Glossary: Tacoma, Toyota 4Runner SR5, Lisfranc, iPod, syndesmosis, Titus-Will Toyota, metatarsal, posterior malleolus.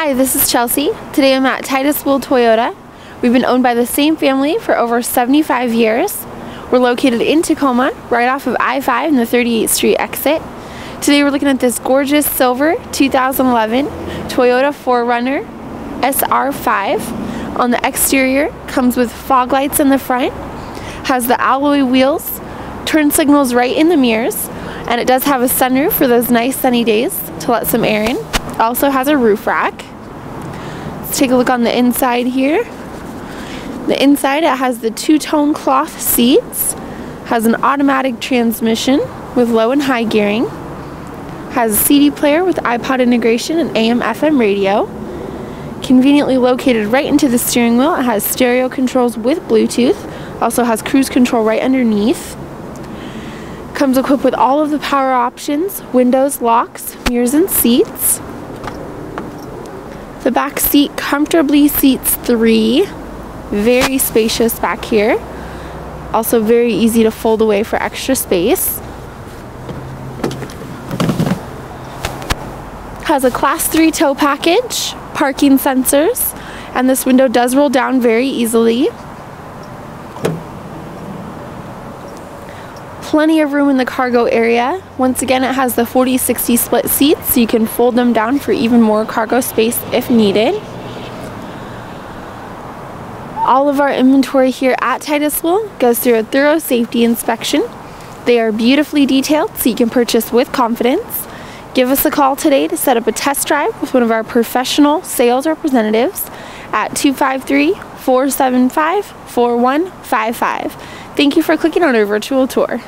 Hi, this is Chelsea. Today I'm at Titus-Will Toyota. We've been owned by the same family for over 75 years. We're located in Tacoma, right off of I-5 and the 38th Street exit. Today we're looking at this gorgeous silver 2011 Toyota 4Runner SR5. On the exterior, comes with fog lights in the front, has the alloy wheels, turn signals right in the mirrors, and it does have a sunroof for those nice sunny days to let some air in. It also has a roof rack. Let's take a look on the inside here. The inside, it has the two-tone cloth seats, has an automatic transmission with low and high gearing, has a CD player with iPod integration and AM/FM radio, conveniently located right into the steering wheel. It has stereo controls with Bluetooth, also has cruise control right underneath. Comes equipped with all of the power options, windows, locks, mirrors, and seats. The back seat comfortably seats three. Very spacious back here. Also very easy to fold away for extra space. Has a class 3 tow package, parking sensors, and this window does roll down very easily. Plenty of room in the cargo area. Once again, it has the 40-60 split seats, so you can fold them down for even more cargo space if needed. All of our inventory here at Titus-Will goes through a thorough safety inspection. They are beautifully detailed, so you can purchase with confidence. Give us a call today to set up a test drive with one of our professional sales representatives at 253-475-4155. Thank you for clicking on our virtual tour.